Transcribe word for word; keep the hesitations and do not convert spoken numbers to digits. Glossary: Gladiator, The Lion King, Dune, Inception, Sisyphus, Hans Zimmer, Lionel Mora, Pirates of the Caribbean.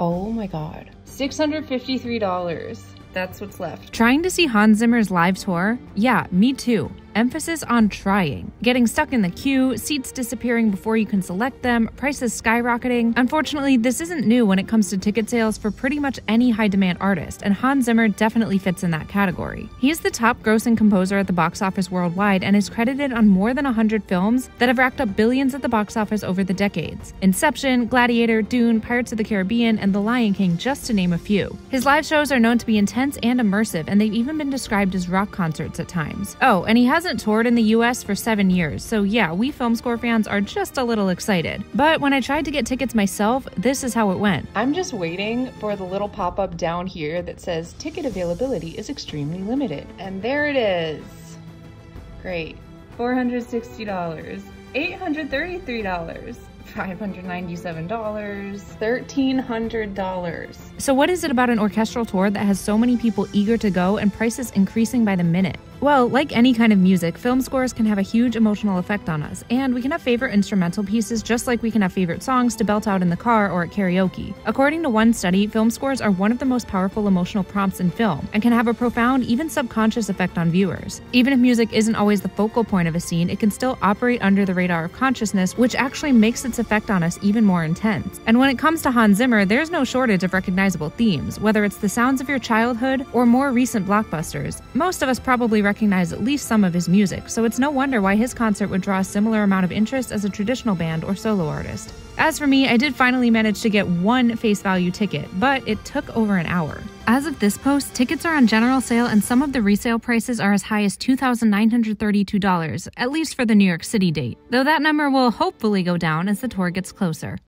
Oh my God. six hundred fifty-three dollars. That's what's left. Trying to see Hans Zimmer's live tour? Yeah, me too. Emphasis on trying. Getting stuck in the queue, seats disappearing before you can select them, prices skyrocketing. Unfortunately, this isn't new when it comes to ticket sales for pretty much any high-demand artist, and Hans Zimmer definitely fits in that category. He is the top-grossing composer at the box office worldwide and is credited on more than one hundred films that have racked up billions at the box office over the decades. Inception, Gladiator, Dune, Pirates of the Caribbean, and The Lion King, just to name a few. His live shows are known to be intense and immersive, and they've even been described as rock concerts at times. Oh, and he hasn't toured in the U S for seven years, so yeah, we film score fans are just a little excited. But when I tried to get tickets myself, this is how it went. I'm just waiting for the little pop-up down here that says ticket availability is extremely limited. And there it is. Great. four hundred sixty dollars. eight hundred thirty-three dollars. five hundred ninety-seven dollars, one thousand three hundred dollars. So what is it about an orchestral tour that has so many people eager to go and prices increasing by the minute? Well, like any kind of music, film scores can have a huge emotional effect on us, and we can have favorite instrumental pieces just like we can have favorite songs to belt out in the car or at karaoke. According to one study, film scores are one of the most powerful emotional prompts in film and can have a profound, even subconscious effect on viewers. Even if music isn't always the focal point of a scene, it can still operate under the radar of consciousness, which actually makes its effect on us even more intense. And when it comes to Hans Zimmer, there's no shortage of recognizable themes, whether it's the sounds of your childhood or more recent blockbusters. Most of us probably recognize at least some of his music, so it's no wonder why his concert would draw a similar amount of interest as a traditional band or solo artist. As for me, I did finally manage to get one face value ticket, but it took over an hour. As of this post, tickets are on general sale and some of the resale prices are as high as two thousand nine hundred thirty-two dollars, at least for the New York City date, though that number will hopefully go down as the tour gets closer.